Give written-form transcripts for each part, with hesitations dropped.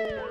Yahoo!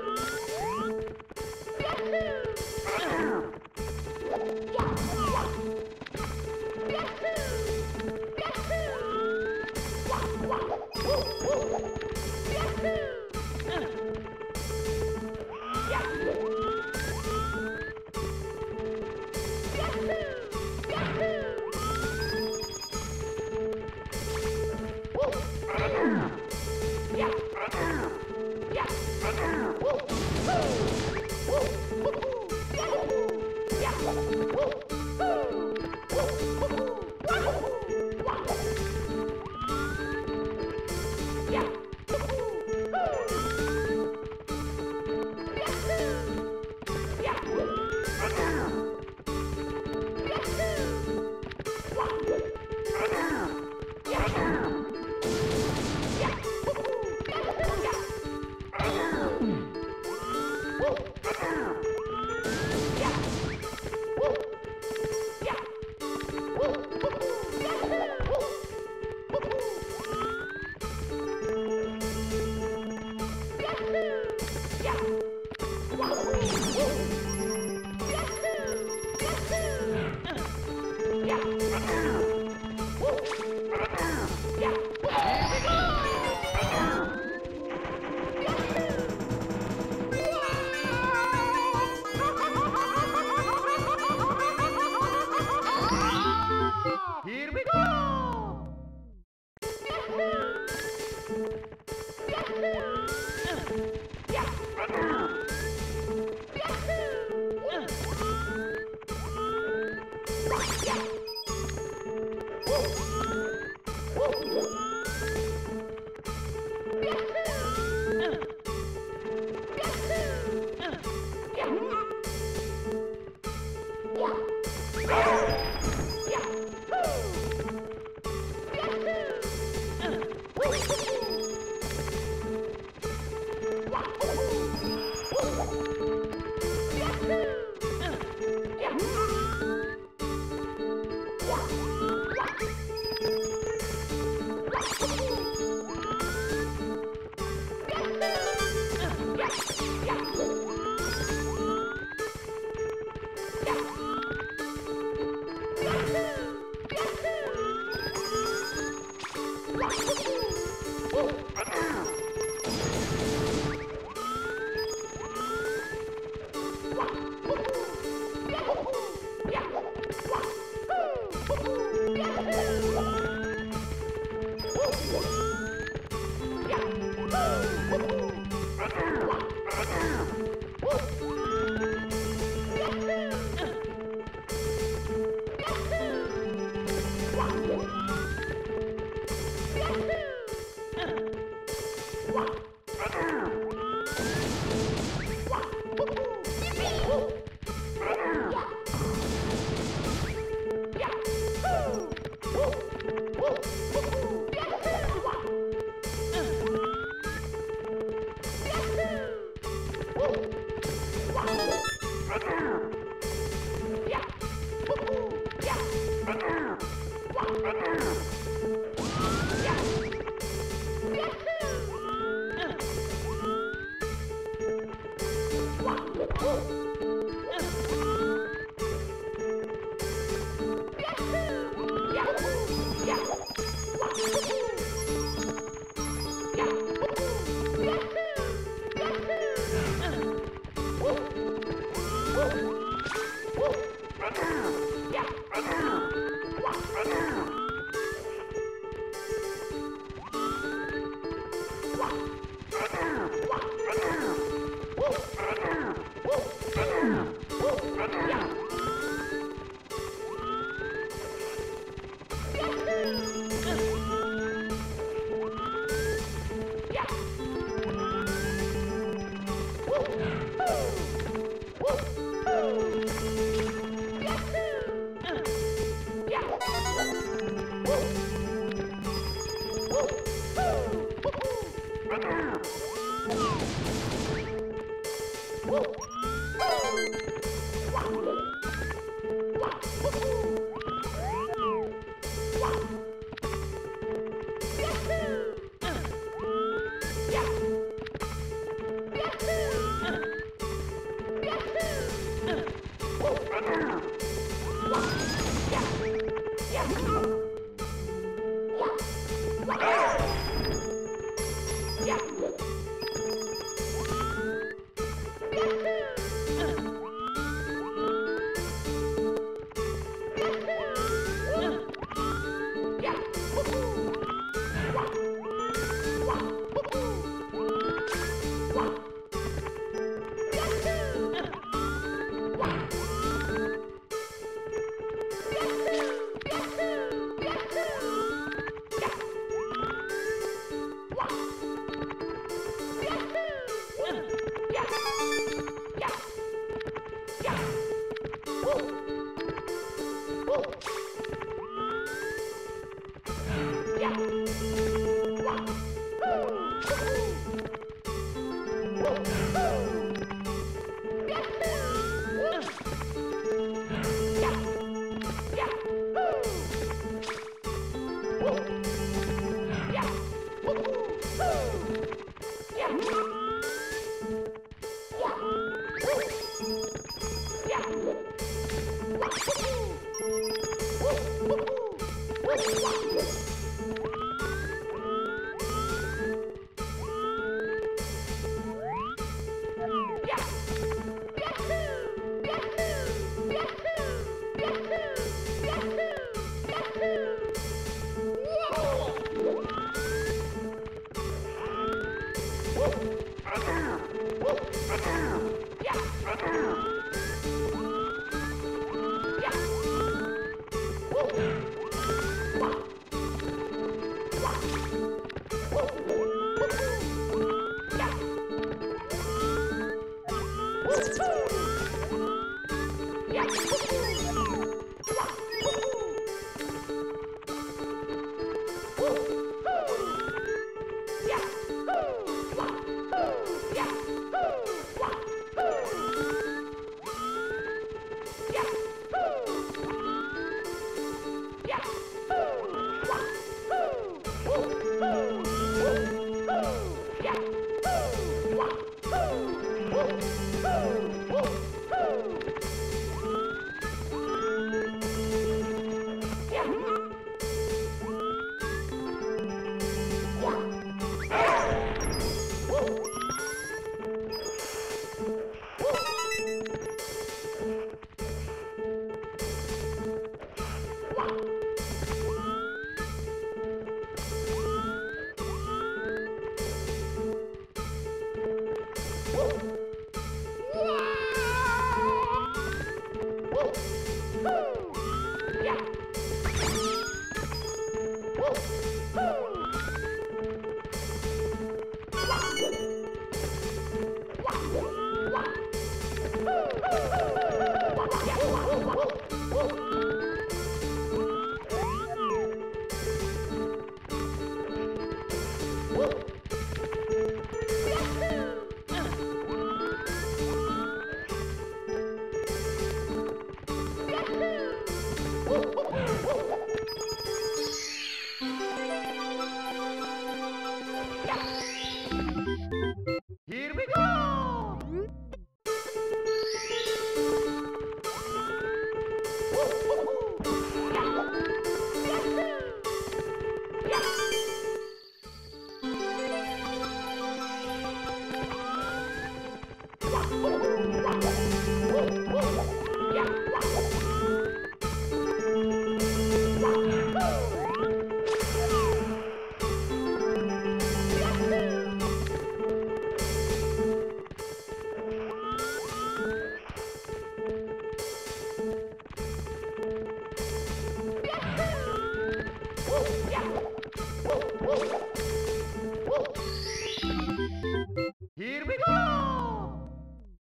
Here we go!